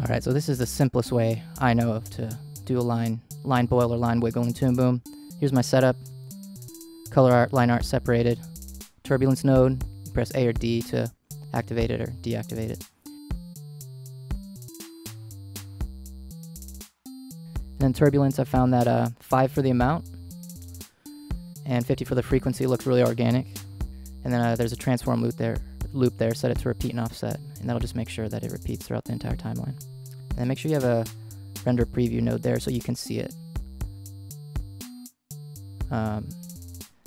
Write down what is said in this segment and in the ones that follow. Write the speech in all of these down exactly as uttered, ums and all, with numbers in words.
All right, so this is the simplest way I know of to do a line, line boil or line wiggle in Toon Boom. Here's my setup. Color art, line art separated. Turbulence node, you press A or D to activate it or deactivate it. And then turbulence, I found that uh, five for the amount and fifty for the frequency looks really organic. And then uh, there's a transform loop there, loop there, set it to repeat and offset, and that'll just make sure that it repeats throughout the entire timeline. And then make sure you have a render preview node there so you can see it. Um,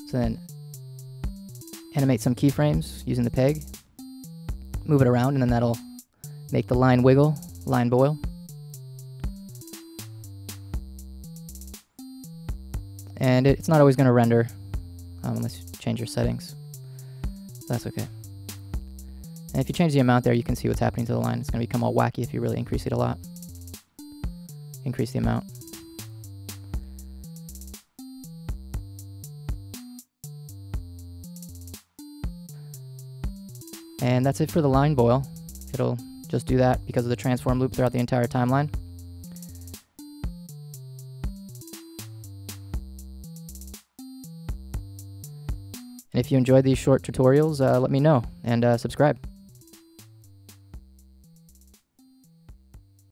so then animate some keyframes using the peg, move it around, and then that'll make the line wiggle, line boil. And it, it's not always going to render um, unless you change your settings. That's okay. And if you change the amount there, you can see what's happening to the line. It's going to become all wacky if you really increase it a lot. Increase the amount. And that's it for the line boil. It'll just do that because of the transform loop throughout the entire timeline. And if you enjoyed these short tutorials, uh, let me know and uh, subscribe.